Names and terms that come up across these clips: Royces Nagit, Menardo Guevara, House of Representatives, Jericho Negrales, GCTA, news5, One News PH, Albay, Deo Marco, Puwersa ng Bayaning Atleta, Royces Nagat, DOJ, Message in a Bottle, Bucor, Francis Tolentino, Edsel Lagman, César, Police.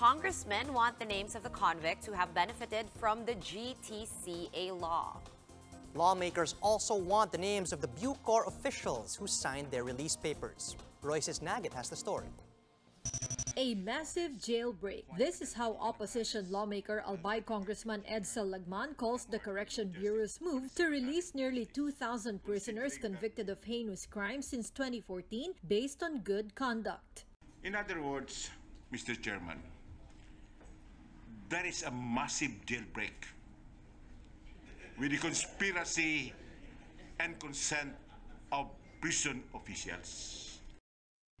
Congressmen want the names of the convicts who have benefited from the GCTA law. Lawmakers also want the names of the Bucor officials who signed their release papers. Royces Nagat has the story. A massive jailbreak. This is how opposition lawmaker Albay Congressman Edsel Lagman calls the Correction Bureau's move to release nearly 2,000 prisoners convicted of heinous crimes since 2014 based on good conduct. In other words, Mr. Chairman, there is a massive jailbreak with the conspiracy and consent of prison officials.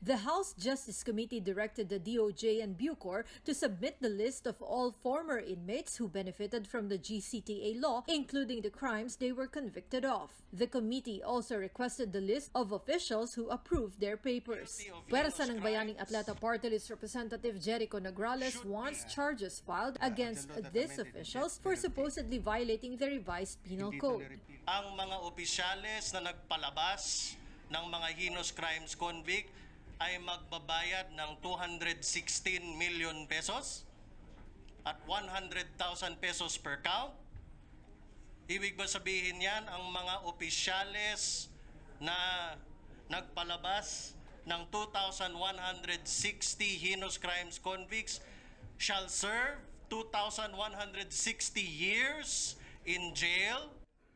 The House Justice Committee directed the DOJ and Bucor to submit the list of all former inmates who benefited from the GCTA law, including the crimes they were convicted of. The committee also requested the list of officials who approved their papers. Puwersa ng Bayaning Atleta Party List Representative Jericho Negrales wants charges filed against these officials for supposedly violating the revised penal code. Ang mga opisyales na nagpalabas ng mga heinous crimes convict ay magbabayad ng 216 million pesos at 100,000 pesos per count. Ibig ba sabihin yan ang mga opisyales na nagpalabas ng 2,160 heinous crimes convicts shall serve 2,160 years in jail?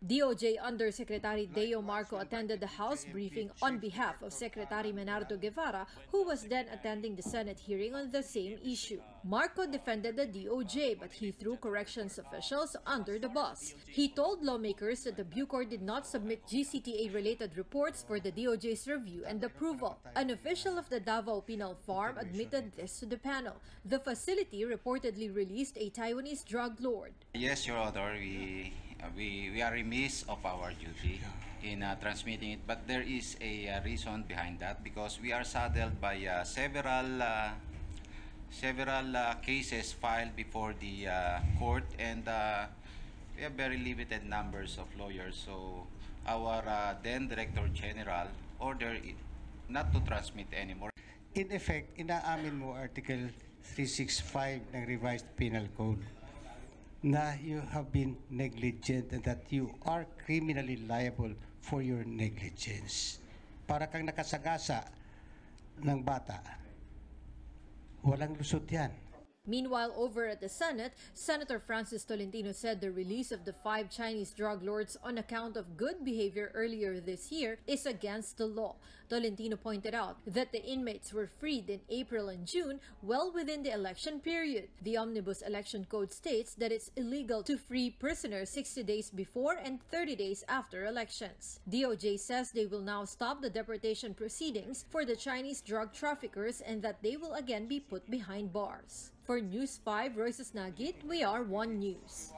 DOJ Undersecretary Deo Marco attended the House briefing on behalf of Secretary Menardo Guevara, who was then attending the Senate hearing on the same issue. Marco defended the DOJ, but he threw corrections officials under the bus. He told lawmakers that the Bucor did not submit GCTA-related reports for the DOJ's review and approval. An official of the Davao Penal Farm admitted this to the panel. The facility reportedly released a Taiwanese drug lord. Yes, Your Honor, we are remiss of our duty in transmitting it, but there is a reason behind that, because we are saddled by several cases filed before the court, and we have very limited numbers of lawyers, so our then Director General ordered it not to transmit anymore. In effect, inaamin mo Article 365 ng revised penal code na you have been negligent and that you are criminally liable for your negligence. Para kang nakasagasa ng bata. Walang lusot yan. Meanwhile, over at the Senate, Senator Francis Tolentino said the release of the 5 Chinese drug lords on account of good behavior earlier this year is against the law. Tolentino pointed out that the inmates were freed in April and June, well within the election period. The Omnibus Election Code states that it's illegal to free prisoners 60 days before and 30 days after elections. DOJ says they will now stop the deportation proceedings for the Chinese drug traffickers and that they will again be put behind bars. For News 5, Royces Nagit, we are 1 News.